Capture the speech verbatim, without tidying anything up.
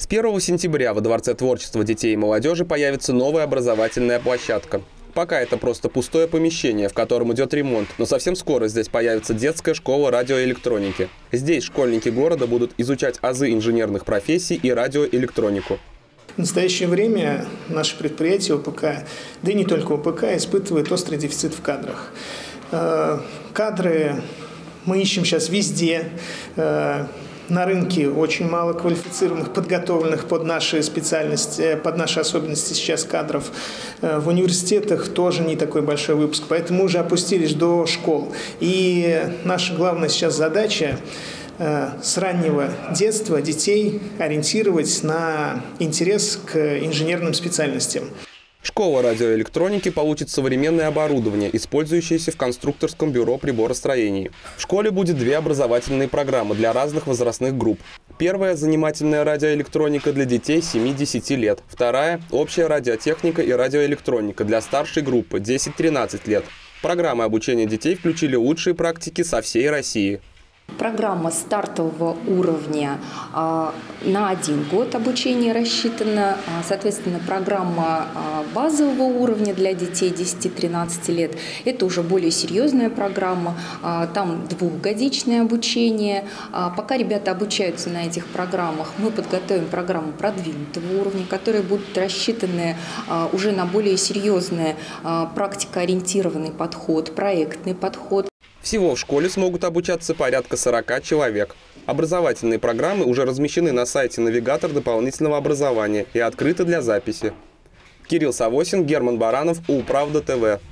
С первого сентября во Дворце творчества детей и молодежи появится новая образовательная площадка. Пока это просто пустое помещение, в котором идет ремонт, но совсем скоро здесь появится детская школа радиоэлектроники. Здесь школьники города будут изучать азы инженерных профессий и радиоэлектронику. В настоящее время наше предприятие ОПК, да и не только ОПК, испытывает острый дефицит в кадрах. Кадры мы ищем сейчас везде. На рынке очень мало квалифицированных, подготовленных под наши специальности, под наши особенности сейчас кадров. В университетах тоже не такой большой выпуск, поэтому уже опустились до школ. И наша главная сейчас задача с раннего детства детей ориентировать на интерес к инженерным специальностям. Школа радиоэлектроники получит современное оборудование, использующееся в конструкторском бюро приборостроений. В школе будет две образовательные программы для разных возрастных групп. Первая – занимательная радиоэлектроника для детей семи-десяти лет. Вторая – общая радиотехника и радиоэлектроника для старшей группы десять-тринадцать лет. В программы обучения детей включили лучшие практики со всей России. Программа стартового уровня на один год обучения рассчитана. Соответственно, программа базового уровня для детей десяти-тринадцати лет – это уже более серьезная программа. Там двухгодичное обучение. Пока ребята обучаются на этих программах, мы подготовим программу продвинутого уровня, которые будут рассчитаны уже на более серьезный практикоориентированный подход, проектный подход. Всего в школе смогут обучаться порядка сорока человек. Образовательные программы уже размещены на сайте «Навигатор дополнительного образования» и открыты для записи. Кирилл Савосин, Герман Баранов, УлПравда ТВ.